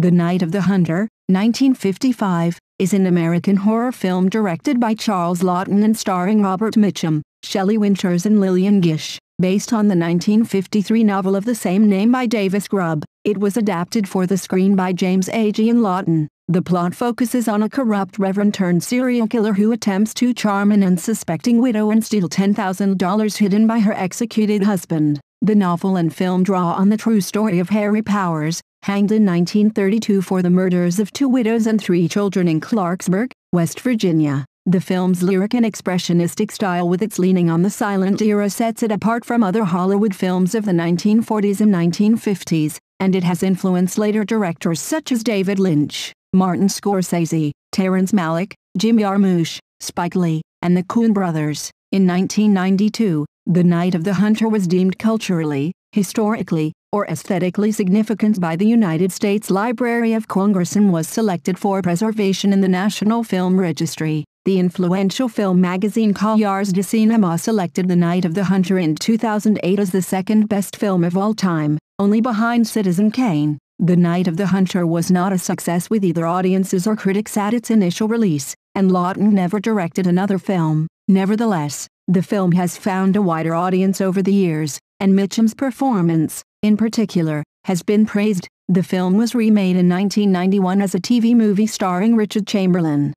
The Night of the Hunter, 1955, is an American horror film directed by Charles Laughton and starring Robert Mitchum, Shelley Winters and Lillian Gish. Based on the 1953 novel of the same name by Davis Grubb, it was adapted for the screen by James Agee and Laughton. The plot focuses on a corrupt reverend-turned-serial killer who attempts to charm an unsuspecting widow and steal $10,000 hidden by her executed husband. The novel and film draw on the true story of Harry Powers, hanged in 1932 for the murders of two widows and three children in Clarksburg, West Virginia. The film's lyric and expressionistic style with its leaning on the silent era sets it apart from other Hollywood films of the 1940s and 1950s, and it has influenced later directors such as David Lynch, Martin Scorsese, Terrence Malick, Jim Jarmusch, Spike Lee, and the Coen brothers. In 1992, The Night of the Hunter was deemed culturally, historically, or aesthetically significant by the United States Library of Congress and was selected for preservation in the National Film Registry. The influential film magazine Cahiers du Cinéma selected The Night of the Hunter in 2008 as the second best film of all time, only behind Citizen Kane. The Night of the Hunter was not a success with either audiences or critics at its initial release, and Laughton never directed another film. Nevertheless, the film has found a wider audience over the years, and Mitchum's performance, in particular, has been praised. The film was remade in 1991 as a TV movie starring Richard Chamberlain.